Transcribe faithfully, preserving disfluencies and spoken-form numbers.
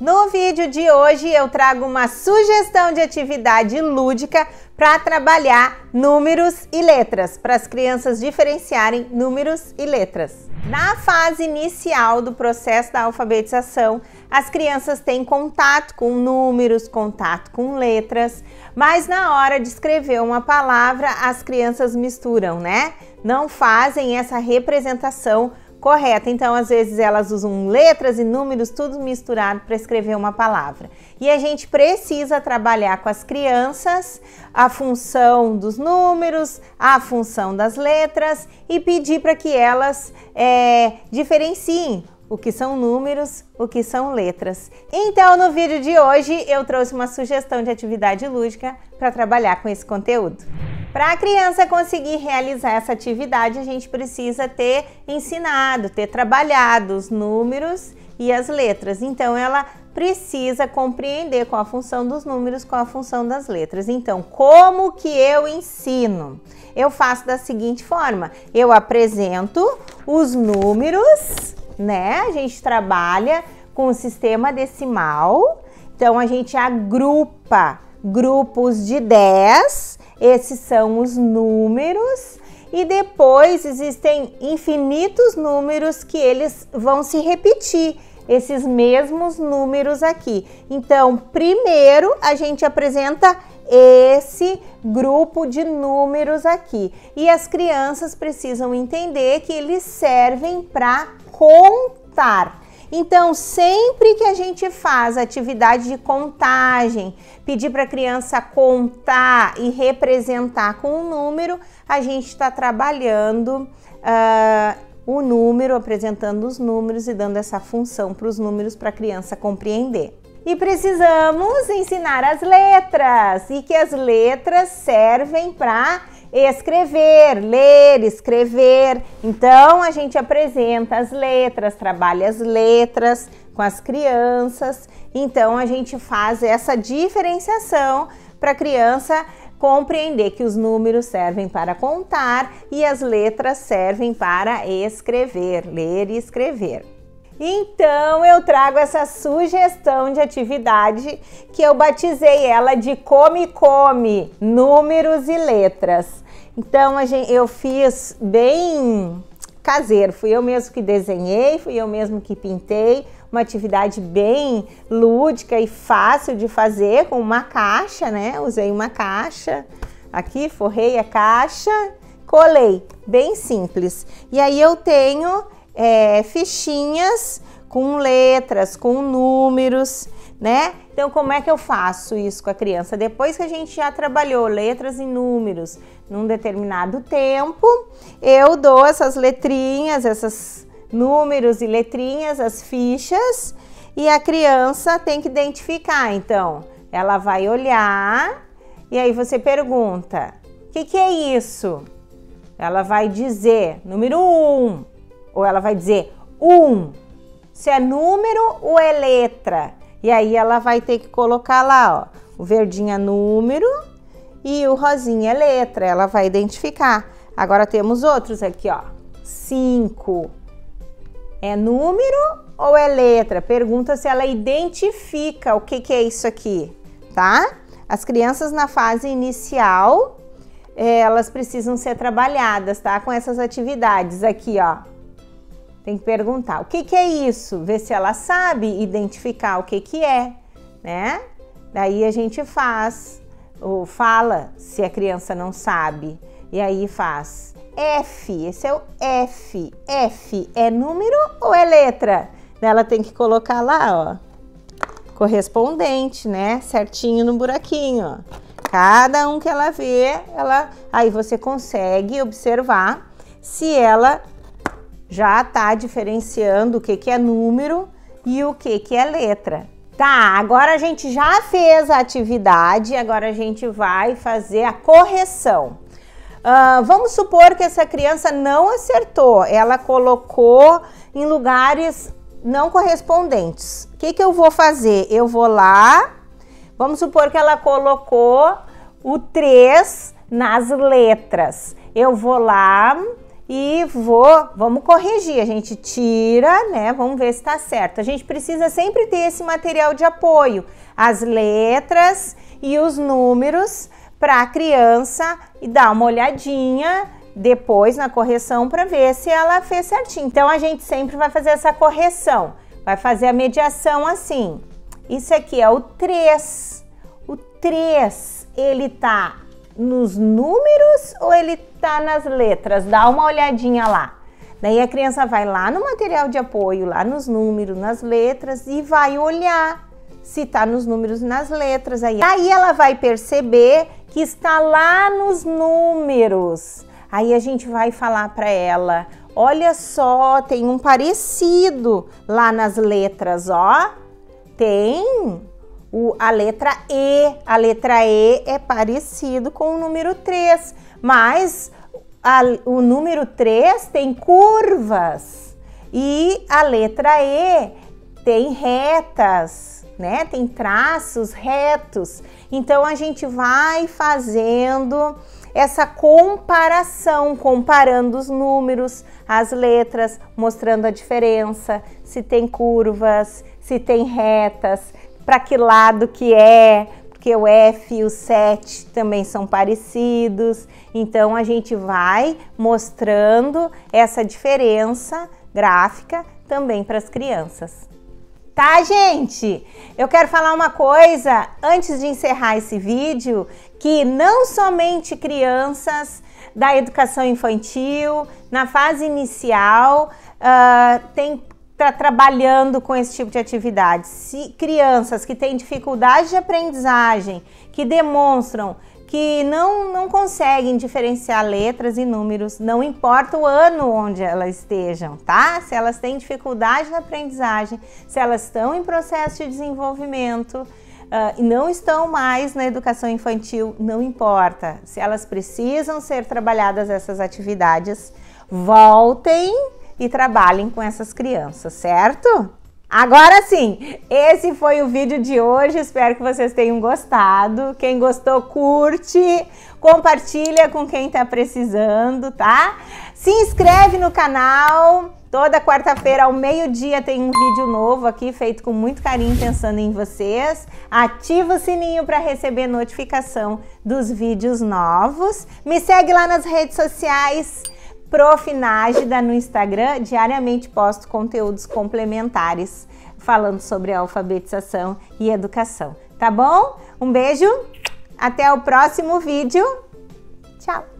No vídeo de hoje eu trago uma sugestão de atividade lúdica para trabalhar números e letras, para as crianças diferenciarem números e letras. Na fase inicial do processo da alfabetização, as crianças têm contato com números, contato com letras, mas na hora de escrever uma palavra, as crianças misturam, né? Não fazem essa representação correta, então às vezes elas usam letras e números tudo misturado para escrever uma palavra. E a gente precisa trabalhar com as crianças a função dos números, a função das letras e pedir para que elas é, diferenciem o que são números, o que são letras. Então no vídeo de hoje eu trouxe uma sugestão de atividade lúdica para trabalhar com esse conteúdo. Para a criança conseguir realizar essa atividade, a gente precisa ter ensinado, ter trabalhado os números e as letras. Então, ela precisa compreender qual a função dos números, qual a função das letras. Então, como que eu ensino? Eu faço da seguinte forma: eu apresento os números, né? A gente trabalha com o sistema decimal, então a gente agrupa grupos de dez. Esses são os números e depois existem infinitos números que eles vão se repetir, esses mesmos números aqui. Então, primeiro a gente apresenta esse grupo de números aqui e as crianças precisam entender que eles servem para contar. Então, sempre que a gente faz atividade de contagem, pedir para a criança contar e representar com um número, a gente está trabalhando uh, o número, apresentando os números e dando essa função para os números para a criança compreender. E precisamos ensinar as letras e que as letras servem para escrever, ler, escrever. Então a gente apresenta as letras, trabalha as letras com as crianças. Então a gente faz essa diferenciação para a criança compreender que os números servem para contar e as letras servem para escrever, ler e escrever. Então eu trago essa sugestão de atividade que eu batizei ela de Come Come, números e letras. Então a gente, eu fiz bem caseiro, fui eu mesmo que desenhei, fui eu mesmo que pintei, uma atividade bem lúdica e fácil de fazer com uma caixa, né? Usei uma caixa, aqui forrei a caixa, colei, bem simples. E aí eu tenho É, fichinhas com letras, com números, né? Então, como é que eu faço isso com a criança? Depois que a gente já trabalhou letras e números num determinado tempo, eu dou essas letrinhas, esses números e letrinhas, as fichas, e a criança tem que identificar. Então, ela vai olhar e aí você pergunta: o que que é isso? Ela vai dizer número um. Ou ela vai dizer um, se é número ou é letra. E aí ela vai ter que colocar lá, ó, o verdinho é número e o rosinha é letra. Ela vai identificar. Agora temos outros aqui, ó. cinco. É número ou é letra? Pergunta se ela identifica o que que é isso aqui, tá? As crianças na fase inicial, elas precisam ser trabalhadas, tá? Com essas atividades aqui, ó. Tem que perguntar o que que é isso, ver se ela sabe identificar o que que é, né? Daí a gente faz, ou fala se a criança não sabe, e aí faz F, esse é o F, F é número ou é letra? Daí ela tem que colocar lá, ó, correspondente, né? Certinho no buraquinho, ó. Cada um que ela vê, ela, aí você consegue observar se ela já tá diferenciando o que que é número e o que que é letra. Tá, agora a gente já fez a atividade, agora a gente vai fazer a correção. Uh, vamos supor que essa criança não acertou, ela colocou em lugares não correspondentes. O que que eu vou fazer? Eu vou lá, vamos supor que ela colocou o três nas letras. Eu vou lá e vou, vamos corrigir, a gente tira, né, vamos ver se tá certo. A gente precisa sempre ter esse material de apoio, as letras e os números, para a criança e dar uma olhadinha depois na correção para ver se ela fez certinho. Então a gente sempre vai fazer essa correção, vai fazer a mediação assim. Isso aqui é o três. O três, ele tá nos números ou ele tá nas letras? Dá uma olhadinha lá. Daí a criança vai lá no material de apoio, lá nos números, nas letras, e vai olhar se tá nos números, nas letras. Aí, aí ela vai perceber que está lá nos números. Aí a gente vai falar para ela, olha só, tem um parecido lá nas letras, ó. Tem o, a letra E. A letra E é parecido com o número três, mas a, o número três tem curvas e a letra E tem retas, né? Tem traços retos. Então a gente vai fazendo essa comparação, comparando os números, as letras, mostrando a diferença, se tem curvas, se tem retas, para que lado que é, porque o F e o sete também são parecidos. Então a gente vai mostrando essa diferença gráfica também para as crianças. Tá, gente? Eu quero falar uma coisa antes de encerrar esse vídeo, que não somente crianças da educação infantil, na fase inicial, uh, tem, tá trabalhando com esse tipo de atividade. Se crianças que têm dificuldade de aprendizagem, que demonstram que não, não conseguem diferenciar letras e números, não importa o ano onde elas estejam, tá? Se elas têm dificuldade na aprendizagem, se elas estão em processo de desenvolvimento uh, e não estão mais na educação infantil, não importa. Se elas precisam ser trabalhadas essas atividades, voltem e trabalhem com essas crianças, certo? Agora sim, esse foi o vídeo de hoje, espero que vocês tenham gostado. Quem gostou, curte, compartilha com quem tá precisando, tá? Se inscreve no canal, toda quarta-feira ao meio-dia tem um vídeo novo aqui, feito com muito carinho, pensando em vocês. Ativa o sininho para receber notificação dos vídeos novos. Me segue lá nas redes sociais, Profissional Nágida no Instagram, diariamente posto conteúdos complementares falando sobre alfabetização e educação, tá bom? Um beijo, até o próximo vídeo, tchau!